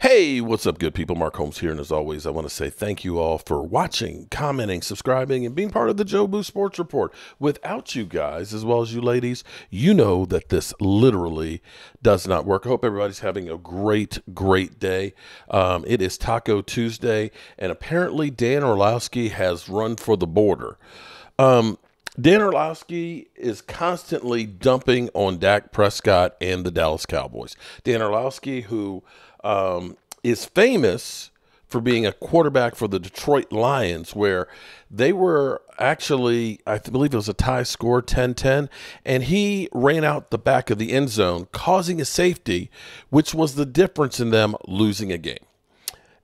Hey, what's up, good people? Mark Holmes here, and as always, I want to say thank you all for watching, commenting, subscribing, and being part of the Jobu Sports Report. Without you guys, as well as you ladies, you know that this literally does not work. I hope everybody's having a great, great day. It is Taco Tuesday, and apparently Dan Orlovsky has run for the border. Dan Orlovsky is constantly dumping on Dak Prescott and the Dallas Cowboys. Dan Orlovsky, who is famous for being a quarterback for the Detroit Lions, where they were actually, I believe it was a tie score, 10-10, and he ran out the back of the end zone, causing a safety, which was the difference in them losing a game.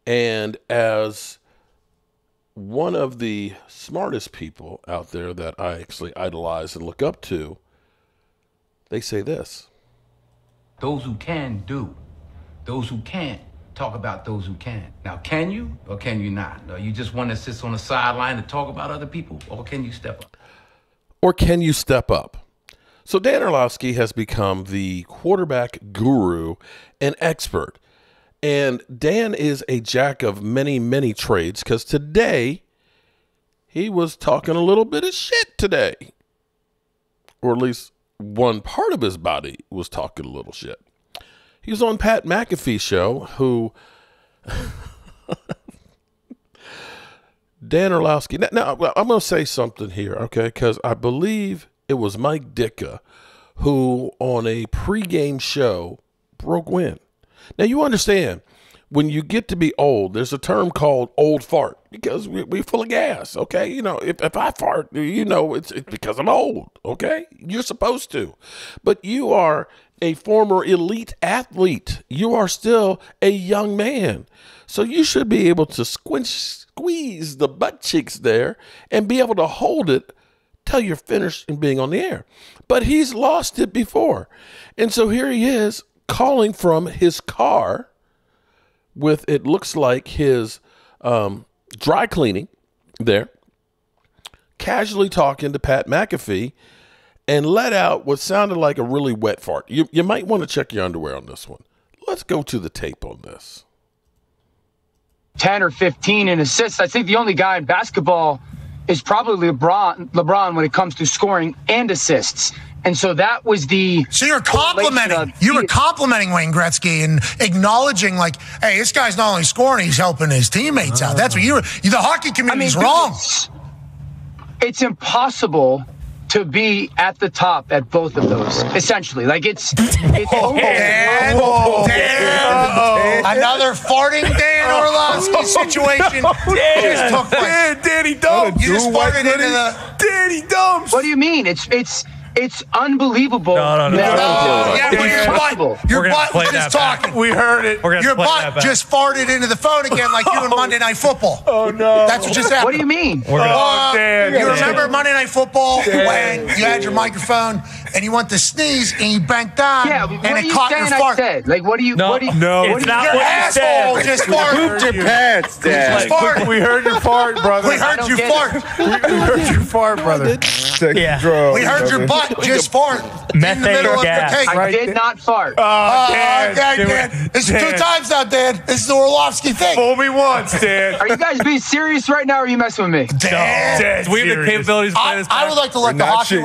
And as one of the smartest people out there that I actually idolize and look up to, they say this: those who can do, those who can't talk about those who can. Now, can you or can you not? No, you just want to sit on the sideline and talk about other people, or can you step up? Or can you step up? So Dan Orlovsky has become the quarterback guru and expert. And Dan is a jack of many, many trades, because today he was talking a little bit of shit today. Or at least one part of his body was talking a little shit. He was on Pat McAfee Show, who Dan Orlovsky. Now, I'm going to say something here, okay? Because I believe it was Mike Dicka who on a pregame show broke wind. Now, you understand, when you get to be old, there's a term called old fart, because we're full of gas, okay? You know, if I fart, you know, it's because I'm old, okay? You're supposed to. But you are a former elite athlete. You are still a young man. So you should be able to squeeze the butt cheeks there and be able to hold it till you're finished and being on the air. But he's lost it before. And so here he is, calling from his car with, it looks like, his dry cleaning there, casually talking to Pat McAfee, and let out what sounded like a really wet fart. You might want to check your underwear on this one. Let's go to the tape on this. 10 or 15 in assists. I think the only guy in basketball is probably LeBron when it comes to scoring and assists. And so that was the... So you're complimenting. You were complimenting Wayne Gretzky and acknowledging, like, hey, this guy's not only scoring, he's helping his teammates out. That's what you were... The hockey community's wrong. It's impossible to be at the top at both of those, essentially. Like, it's almost... Dan, another farting Dan Orlovsky situation. Dan, Danny Dump. You just farted into the... Danny Dumps. What do you mean? It's unbelievable. No. Yeah, your butt was just talking. We heard it. Your butt just farted into the phone again, like you in Monday Night Football. Oh, no. That's what just happened. What do you mean? You remember Monday Night Football when you had your microphone and you went to sneeze and you bent down and it caught your fart? Like, what do you... No, it's not what you said. Your asshole just farted. Pooped your pants, Dad. We heard your fart, brother. We heard you fart. We heard you fart, brother. We heard your butt. Just fart in the middle of the cake. I did not fart. Dan. It's Dan. 2 times now, Dan. This is the Orlovsky thing. Fool me once, Dan. Are you guys being serious right now, or are you messing with me? Dan. No. We have the capabilities to play this back. I would like to let the hockey...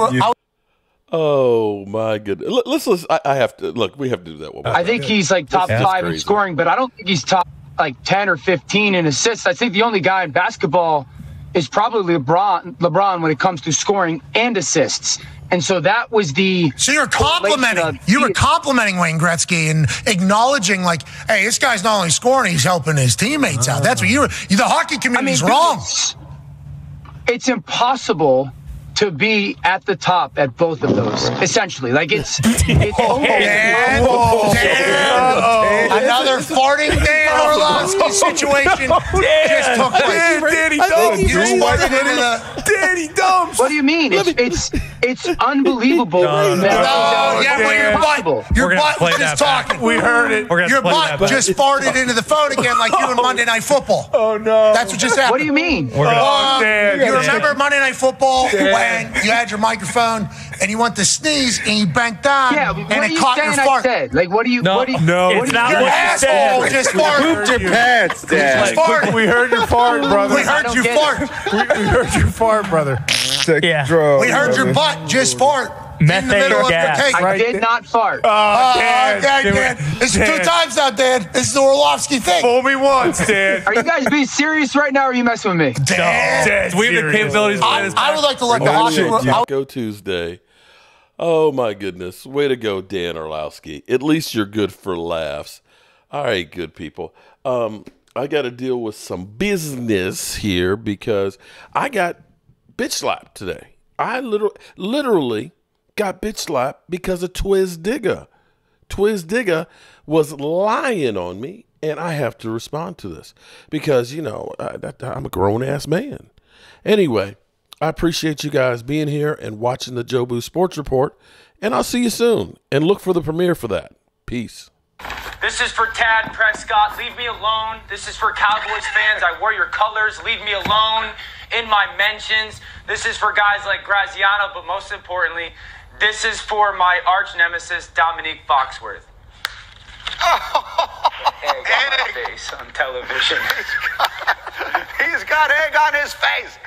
Oh, my goodness. Let's I have to... Look, we have to do that one more time. I think he's, like, top 5 in scoring, but I don't think he's top, like, 10 or 15 in assists. I think the only guy in basketball is probably LeBron when it comes to scoring and assists. And so that was the... So you're complimenting. You were complimenting Wayne Gretzky and acknowledging, like, hey, this guy's not only scoring, he's helping his teammates out. That's what you were... The hockey community's wrong. It's impossible to be at the top at both of those, essentially. Like, it's almost... Another farting Dan Orlovsky situation. Just took place. Danny Dumps. What do you mean? It's unbelievable. Your butt just talking. We heard it. Your butt just farted into the phone again, like you in Monday Night Football. Oh, no. That's what just happened. What do you mean? You remember Monday Night Football when you had your microphone and you want to sneeze and you banked on and it caught your fart. Like, what do you? No, it's not what you said. Just fart. You pooped your pants, Dad. We heard your fart, brother. We heard you fart. We heard your fart, brother. Yeah. We heard your butt just fart. Methane gas. I did not fart. Oh, Dan. This is 2 times now, Dan. This is the Orlovsky thing. Fool me once, Dan. Are you guys being serious right now, or are you messing with me? Dan. We have the capabilities. I would like to let the audience go Tuesday. Oh, my goodness. Way to go, Dan Orlovsky. At least you're good for laughs. All right, good people. I got to deal with some business here because I got bitch slapped today. I literally got bitch slapped because of Twiz Digger. Twiz Digger was lying on me, and I have to respond to this because, you know, I'm a grown-ass man. Anyway, I appreciate you guys being here and watching the Jobu Sports Report, and I'll see you soon. And look for the premiere for that. Peace. This is for Tad Prescott. Leave me alone. This is for Cowboys fans. I wear your colors. Leave me alone in my mentions. This is for guys like Graziano, but most importantly, this is for my arch nemesis, Dominique Foxworth. Egg on my face on television. He's got egg on his face.